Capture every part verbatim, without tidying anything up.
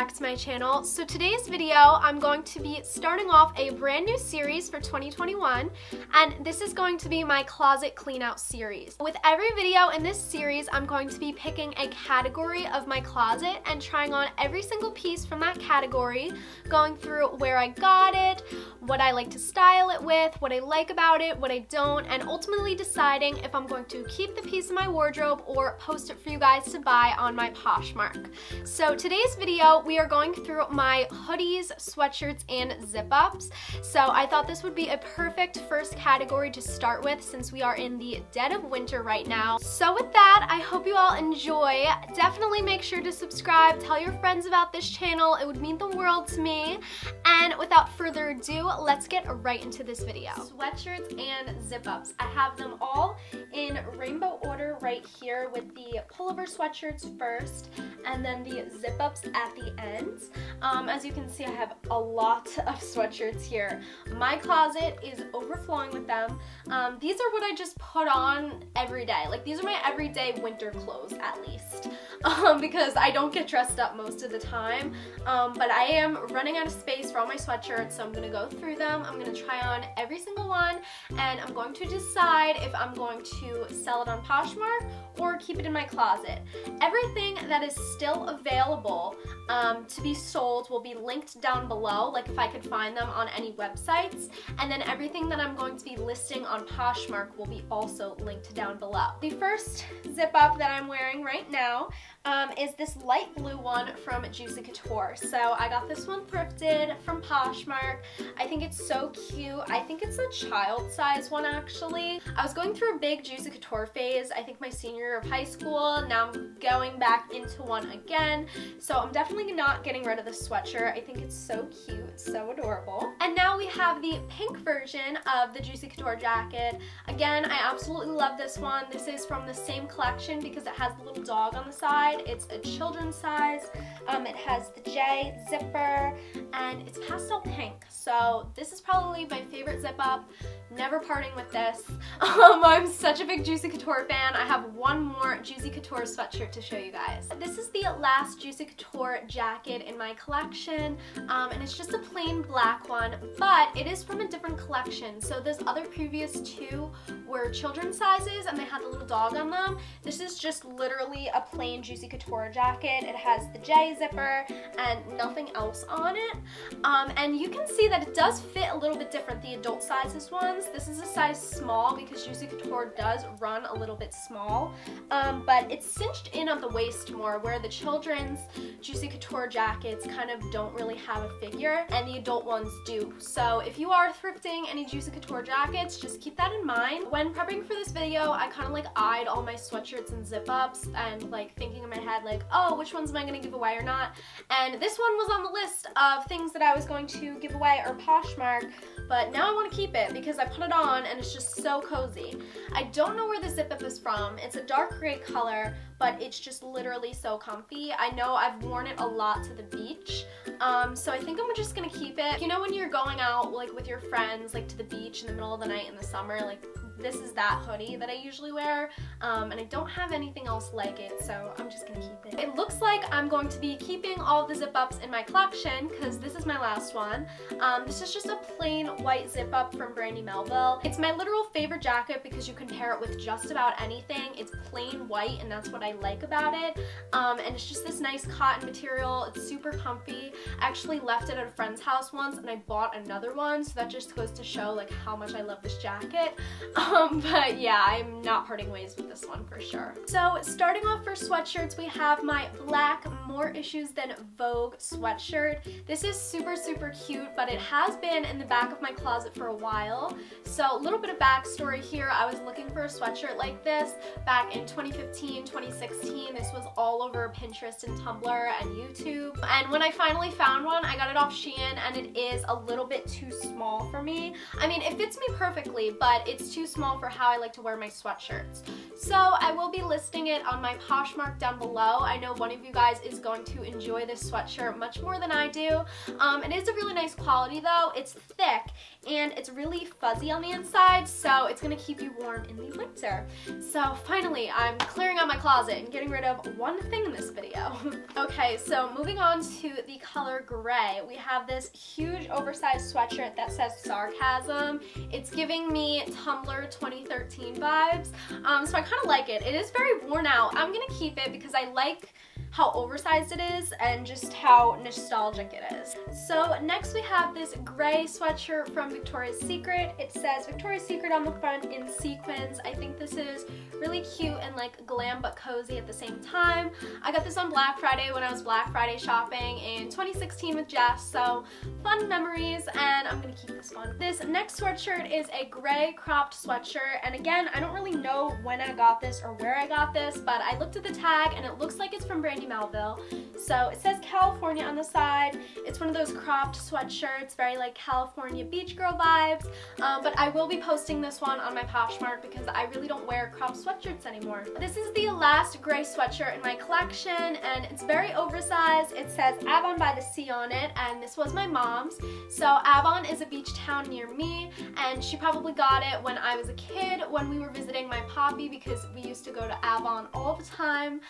back to my channel. So today's video, I'm going to be starting off a brand new series for twenty twenty-one, and this is going to be my closet cleanout series. With every video in this series, I'm going to be picking a category of my closet and trying on every single piece from that category, going through where I got it, what I like to style it with, what I like about it, what I don't, and ultimately deciding if I'm going to keep the piece in my wardrobe or post it for you guys to buy on my Poshmark. So today's video, we are going through my hoodies, sweatshirts, and zip-ups. So I thought this would be a perfect first category to start with since we are in the dead of winter right now. So with that, I hope you all enjoy. Definitely make sure to subscribe, tell your friends about this channel, it would mean the world to me. And without further ado, let's get right into this video. Sweatshirts and zip-ups. I have them all in rainbow order right here, with the pullover sweatshirts first and then the zip-ups at the end. Um, as you can see, I have a lot of sweatshirts here. My closet is overflowing with them. Um, these are what I just put on every day. Like, these are my everyday winter clothes, at least, um, because I don't get dressed up most of the time. Um, but I am running out of space for all my sweatshirts, so I'm gonna go through them. I'm gonna try on every single one, and I'm going to decide if I'm going to sell it on Poshmark or keep it in my closet. Everything that is still available um, to be sold will be linked down below, like if I could find them on any websites, and then everything that I'm going to be listing on Poshmark will be also linked down below. The first zip up that I'm wearing right now um, is this light blue one from Juicy Couture. So I got this one thrifted from Poshmark. I think it's so cute. I think it's a child size one, actually. I was going through a big Juicy Couture phase, I think my senior year of high school. Now I'm going back into one again, so I'm definitely not getting rid of the sweatshirt. I think it's so cute, so adorable. And now we have the pink version of the Juicy Couture jacket. Again, I absolutely love this one. This is from the same collection because it has the little dog on the side. It's a children's size. Um, it has the J zipper, and it's pastel pink. So this is probably my favorite zip up. Never parting with this. Um, I'm such a big Juicy Couture fan. I have one more Juicy Couture sweatshirt to show you guys. This is the last Juicy Couture jacket in my collection, um, and it's just a plain black one, but it is from a different collection. So those other previous two were children's sizes, and they had the little dog on them. This is just literally a plain Juicy Couture jacket. It has the J zipper and nothing else on it, um, and you can see that it does fit a little bit different, the adult sizes ones. This is a size small because Juicy Couture does run a little bit small, um, but it's cinched in on the waist more, where the children's Juicy Couture jackets kind of don't really have a figure, and the adult ones do. So if you are thrifting any Juicy Couture jackets, just keep that in mind. When prepping for this video, I kind of like eyed all my sweatshirts and zip-ups and like thinking in my head like, oh, which ones am I going to give away or not? And this one was on the list of things that I was going to give away or Poshmark, but now I want to keep it because I put it on and it's just so cozy. I don't know where the zip-up is from. It's a dark gray color, but it's just literally so comfy. I know I've worn it a lot to the beach, um, so I think I'm just gonna keep it. You know when you're going out like with your friends like to the beach in the middle of the night in the summer, like this is that hoodie that I usually wear, um, and I don't have anything else like it, so I'm just gonna keep it. It looks like I'm going to be keeping all the zip-ups in my collection because this is my last one. Um, this is just a plain white zip-up from Brandy Melville. It's my literal favorite jacket because you can pair it with just about anything. It's plain white, and that's what I like about it, um, and it's just this nice cotton material. It's super comfy. I actually left it at a friend's house once, and I bought another one, so that just goes to show like how much I love this jacket. Um, Um, but yeah, I'm not parting ways with this one for sure. So starting off for sweatshirts, we have my black More Issues Than Vogue sweatshirt. This is super, super cute, but it has been in the back of my closet for a while. So a little bit of backstory here. I was looking for a sweatshirt like this back in twenty fifteen, twenty sixteen. This was all over Pinterest and Tumblr and YouTube. And when I finally found one, I got it off Shein, and it is a little bit too small for me. I mean, it fits me perfectly, but it's too small small for how I like to wear my sweatshirts. So I will be listing it on my Poshmark down below. I know one of you guys is going to enjoy this sweatshirt much more than I do. Um, it is a really nice quality though. It's thick and it's really fuzzy on the inside, so it's gonna keep you warm in the winter. So finally, I'm clearing out my closet and getting rid of one thing in this video. Okay, so moving on to the color gray, we have this huge oversized sweatshirt that says sarcasm. It's giving me Tumblr twenty thirteen vibes, um, so I kind of like it. It is very worn out. I'm gonna keep it because I like how oversized it is and just how nostalgic it is. So next we have this gray sweatshirt from Victoria's Secret. It says Victoria's Secret on the front in sequins. I think this is really cute and like glam but cozy at the same time. I got this on Black Friday when I was Black Friday shopping in twenty sixteen with Jess, so fun memories, and I'm gonna keep this one. This next sweatshirt is a gray cropped sweatshirt, and again, I don't really know when I got this or where I got this, but I looked at the tag and it looks like it's from Brandy Melville. So it says California on the side. It's one of those cropped sweatshirts, very like California beach girl vibes, um, but I will be posting this one on my Poshmark because I really don't wear cropped sweatshirts anymore. This is the last gray sweatshirt in my collection, and it's very oversized. It says Avon by the Sea on it, and this was my mom's. So Avon is a beach town near me, and she probably got it when I was a kid when we were visiting my poppy, because we used to go to Avon all the time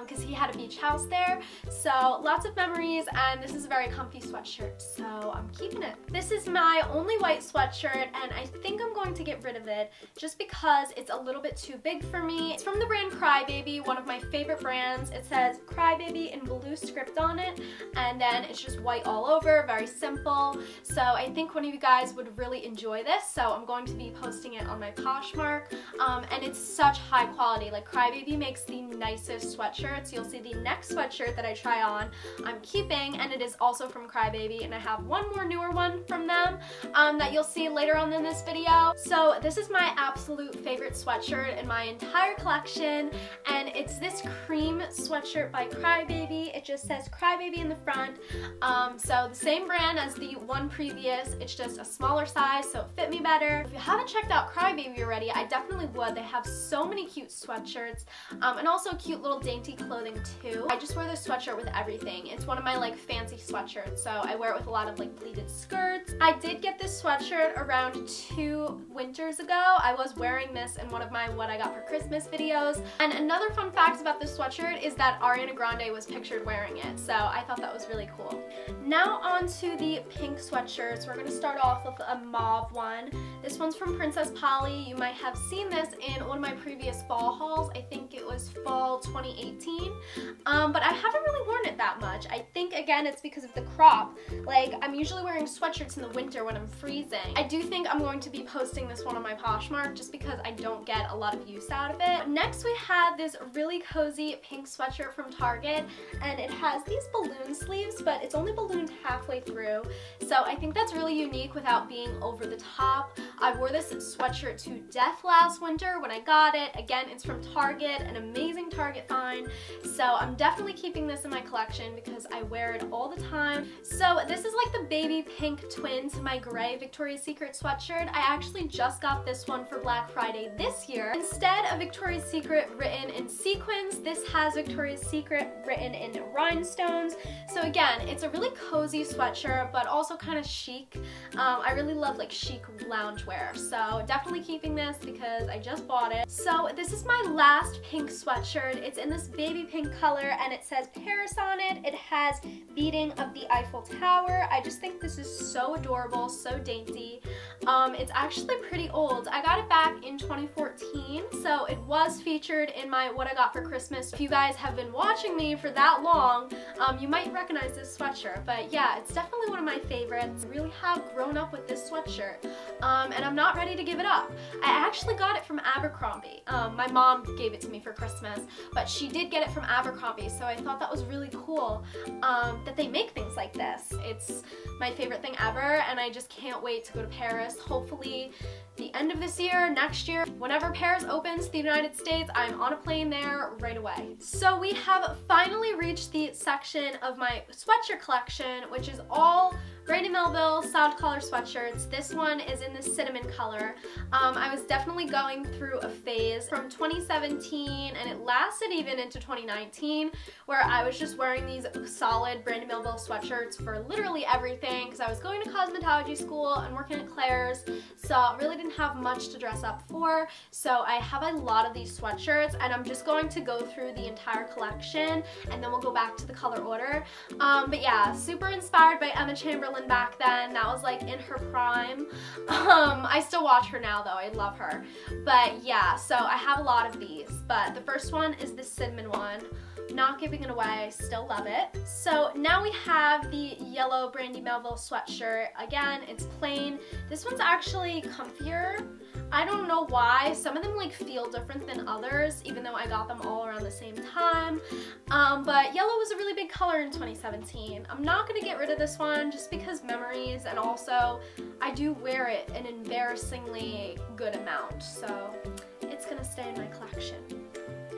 because um, he had a beach house there. So lots of memories, and this is a very comfy sweatshirt, so I'm keeping it. This is my only white sweatshirt, and I think I'm going to get rid of it just because it's a little bit too big for me. It's from the brand Crybaby, one of my favorite brands. It says Crybaby in blue script on it, and then it's just white all over, very simple. So I think one of you guys would really enjoy this, so I'm going to be posting it on my Poshmark, um, and it's such high quality. Like, Crybaby makes the nicest sweatshirts. You'll see the next sweatshirt that I try on I'm keeping, and it is also from Crybaby, and I have one more newer one from them um, that you'll see later on in this video. So this is my absolute favorite sweatshirt in my entire collection, and it's this cream sweatshirt by Crybaby. It just says Crybaby in the front, um, so the same brand as the one previous. It's just a smaller size, so it fit me better. If you haven't checked out Crybaby already, I definitely would. They have so many cute sweatshirts, um, and also cute little dainty clothing too. I just wear this sweatshirt with everything. It's one of my like fancy sweatshirts, so I wear it with a lot of like pleated skirts. I did get this sweatshirt around two winters ago. I was wearing this in one of my what I got for Christmas videos. And another fun fact about this sweatshirt is that Ariana Grande was pictured wearing it, so I thought that was really cool. Now on to the pink sweatshirts. We're gonna start off with a mauve one. This one's from Princess Polly. You might have seen this in one of my previous fall hauls. I think it was fall twenty eighteen. Um, but I haven't really worn it that much. I think, again, it's because of the crop. Like, I'm usually wearing sweatshirts in the winter when I'm freezing. I do think I'm going to be posting this one on my Poshmark just because I don't get a lot of use out of it. Next, we had this really cozy pink sweatshirt from Target, and it has these balloon sleeves, but it's only ballooned halfway through. So I think that's really unique without being over the top. I wore this sweatshirt to death last winter when I got it. Again, it's from Target, an amazing Target find. So I'm definitely keeping this in my collection because I wear it all the time. So this is like the baby pink twin to my gray Victoria's Secret sweatshirt. I actually just got this one for Black Friday this year. Instead of Victoria's Secret written in sequins, this has Victoria's Secret written in rhinestones. So again, it's a really cozy sweatshirt, but also kind of chic. Um, I really love like chic loungewear, so definitely keeping this because I just bought it. So this is my last pink sweatshirt. It's in this baby pink color, and it says Paris on it. It has beading of the Eiffel Tower. I just think this is so adorable, so dainty. Um, it's actually pretty old. I got it back in twenty fourteen, so it was featured in my What I Got for Christmas. If you guys have been watching me for that long, um, you might recognize this sweatshirt, but yeah, it's definitely one of my favorites. I really have grown up with this sweatshirt, um, and I'm not ready to give it up. I actually got it from Abercrombie. Um, my mom gave it to me for Christmas, but she did get it from Abercrombie, so I thought that was really cool um, that they make things like this. It's my favorite thing ever, and I just can't wait to go to Paris. Hopefully the end of this year, next year, whenever Paris opens to the United States, I'm on a plane there right away. So we have finally reached the section of my sweatshirt collection, which is all Brandy Melville Melville soft collar sweatshirts. This one is in the cinnamon color. Um, I was definitely going through a phase from twenty seventeen, and it lasted even into twenty nineteen, where I was just wearing these solid Brandy Melville sweatshirts for literally everything, because I was going to cosmetology school and working at Claire's, so I really didn't have much to dress up for. So I have a lot of these sweatshirts, and I'm just going to go through the entire collection, and then we'll go back to the color order. Um, but yeah, super inspired by Emma Chamberlain back then. That was like in her prime. Um, I still watch her now though, I love her. But yeah, so I have a lot of these, but the first one is this cinnamon one. Not giving it away, I still love it. So now we have the yellow Brandy Melville sweatshirt. Again, it's plain. This one's actually comfier. I don't know why, some of them like feel different than others, even though I got them all around the same time. Um, but yellow was a really big color in twenty seventeen. I'm not gonna get rid of this one just because memories, and also I do wear it an embarrassingly good amount, so it's gonna stay in my collection.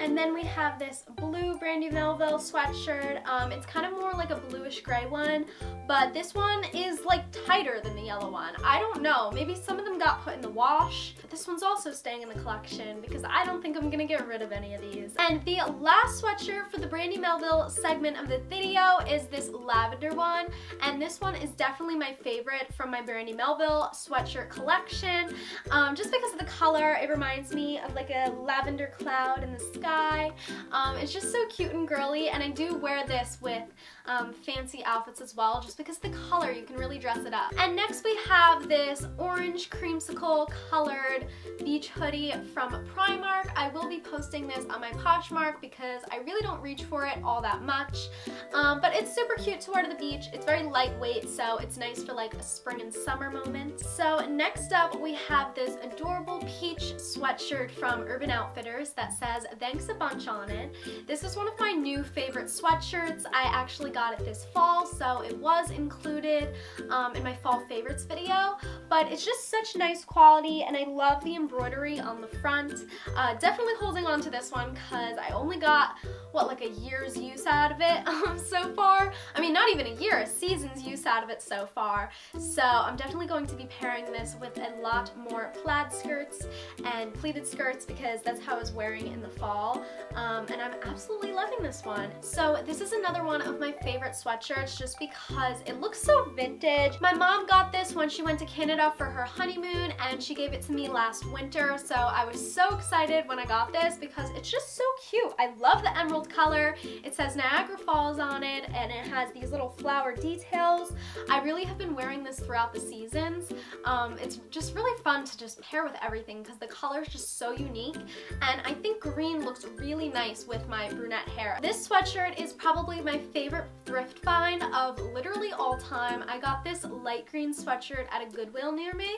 And then we have this blue Brandy Melville sweatshirt. Um, it's kind of more like a bluish gray one, but this one is like tighter than the yellow one. I don't know, maybe some of them got put in the wash, but this one's also staying in the collection because I don't think I'm gonna get rid of any of these. And the last sweatshirt for the Brandy Melville segment of the video is this lavender one, and this one is definitely my favorite from my Brandy Melville sweatshirt collection. Um, just because of the color, it reminds me of like a lavender cloud in the sky. Um, it's just so cute and girly, and I do wear this with um, fancy outfits as well, just because the color, you can really dress it up. And next we have this orange creamsicle colored beach hoodie from Primark. I will be posting this on my Poshmark because I really don't reach for it all that much, um, but it's super cute to wear to the beach. It's very lightweight, so it's nice for like a spring and summer moment. So next up we have this adorable peach sweatshirt from Urban Outfitters that says thanks a bunch on it. This is one of my new favorite sweatshirts. I actually got it this fall, so it was included um, in my fall favorites video, but it's just such nice quality, and I love the embroidery on the front. Uh, definitely holding on to this one because I only got, what, like a year's use out of it um, so far. I mean, not even a year, a season's use out of it so far. So I'm definitely going to be pairing this with a lot more plaid skirts and pleated skirts because that's how I was wearing it in the fall. Um, and I'm absolutely loving this one. So this is another one of my favorite sweatshirts just because it looks so vintage. My mom got this when she went to Canada for her honeymoon, and she gave it to me last winter, so I was so excited when I got this because it's just so cute. I love the emerald color. It says Niagara Falls on it, and it has these little flower details. I really have been wearing this throughout the seasons. Um, it's just really fun to just pair with everything because the color is just so unique, and I think green looks really nice with my brunette hair. This sweatshirt is probably my favorite thrift find of literally all time. I got this light green sweatshirt at a Goodwill near me,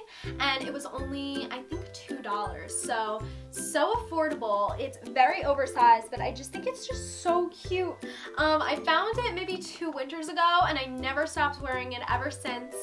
and it was only, I think, two dollars. So, so affordable. It's very oversized, but I just think it's just so cute. Um, I found it maybe two winters ago, and I never stopped wearing it ever since.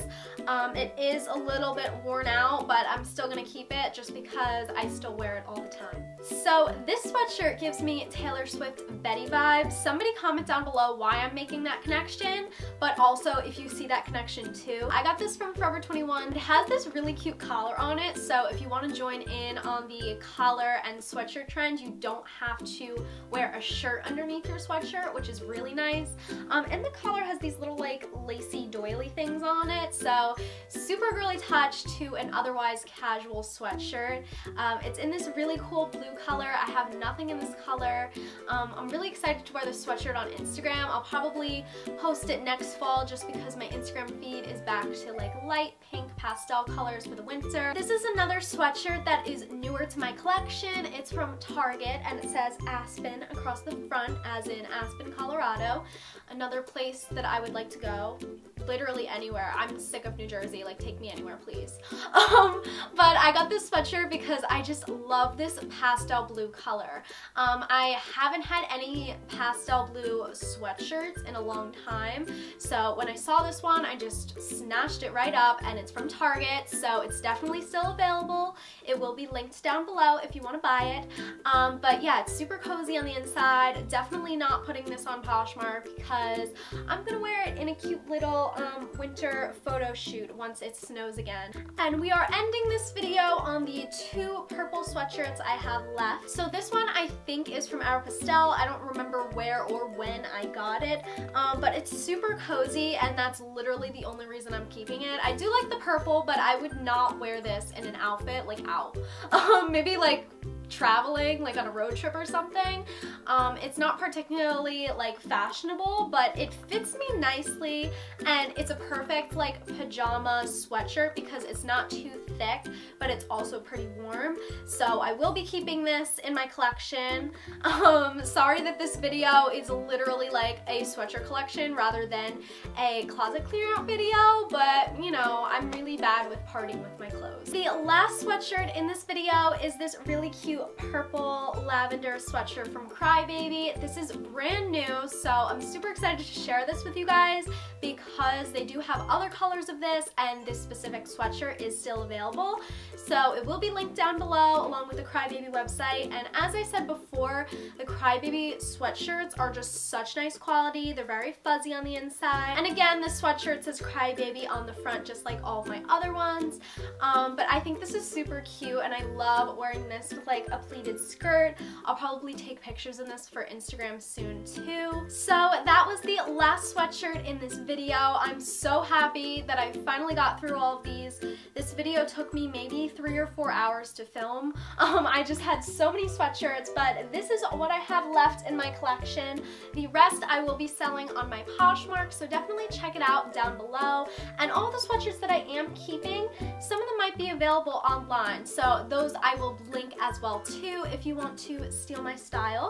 Um, it is a little bit worn out, but I'm still gonna keep it just because I still wear it all the time. So this sweatshirt gives me Taylor Swift Betty vibes. Somebody comment down below why I'm making that connection, but also if you see that connection too. I got this from Forever twenty-one. It has this really cute collar on it, so if you want to join in on the collar and sweatshirt trend, you don't have to wear a shirt underneath your sweatshirt, which is really nice. Um, and the collar has these little like lacy doily things on it, so super girly touch to an otherwise casual sweatshirt. Um, it's in this really cool blue color. I have nothing in this color. Um, I'm really excited to wear this sweatshirt on Instagram. I'll probably post it next fall just because my Instagram feed is back to like light pink pastel colors for the winter. This is another sweatshirt that is newer to my collection. It's from Target, and it says Aspen across the front, as in Aspen, Colorado. Another place that I would like to go. Literally anywhere. I'm sick of New Jersey. Like, take me anywhere, please. Um, but I got this sweatshirt because I just love this pastel blue color. Um, I haven't had any pastel blue sweatshirts in a long time, so when I saw this one, I just snatched it right up, and it's from Target, so it's definitely still available. It will be linked down below if you want to buy it. Um, but yeah, it's super cozy on the inside. Definitely not putting this on Poshmark because I'm gonna wear it in a cute little um, winter photo shoot once it snows again. And we are ending this video on the two purple sweatshirts I have left. So this one I think is from Aeropostale. I don't remember where or when I got it, um, but it's super cozy and that's literally the only reason I'm keeping it. I do like the purple, but I would not wear this in an outfit, like ow. Um, maybe like traveling, like on a road trip or something. Um, it's not particularly like fashionable, but it fits me nicely and it's a perfect like pajama sweatshirt because it's not too thick, but it's also pretty warm. So I will be keeping this in my collection. Um, sorry that this video is literally like a sweatshirt collection rather than a closet clear out video, but you know, I'm really bad with parting with my clothes. The last sweatshirt in this video is this really cute purple lavender sweatshirt from Crybaby. This is brand new, so I'm super excited to share this with you guys because they do have other colors of this and this specific sweatshirt is still available. So it will be linked down below along with the Crybaby website. And as I said before, the Crybaby sweatshirts are just such nice quality. They're very fuzzy on the inside. And again, the sweatshirt says Crybaby on the front just like all of my other ones. Um, but I think this is super cute and I love wearing this with like a pleated skirt. I'll probably take pictures in this for Instagram soon too. So that was the last sweatshirt in this video. I'm so happy that I finally got through all of these. This video took me maybe three or four hours to film. Um, I just had so many sweatshirts, but this is what I have left in my collection. The rest I will be selling on my Poshmark, so definitely check it out down below. And all the sweatshirts that I am keeping, some of them might be available online, so those I will link as well too if you want to steal my style.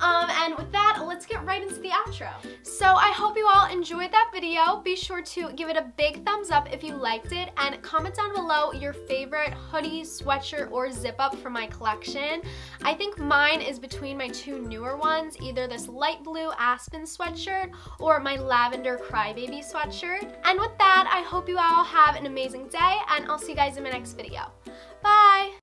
Um, and with that, let's get right into the outro. So I hope you all enjoyed that video. Be sure to give it a big thumbs up if you liked it and comment down below your favorite hoodie, sweatshirt, or zip up from my collection. I think mine is between my two newer ones, either this light blue Aspen sweatshirt or my lavender Crybaby sweatshirt. And with that, I hope you all have an amazing day and I'll see you guys in my next video. Bye!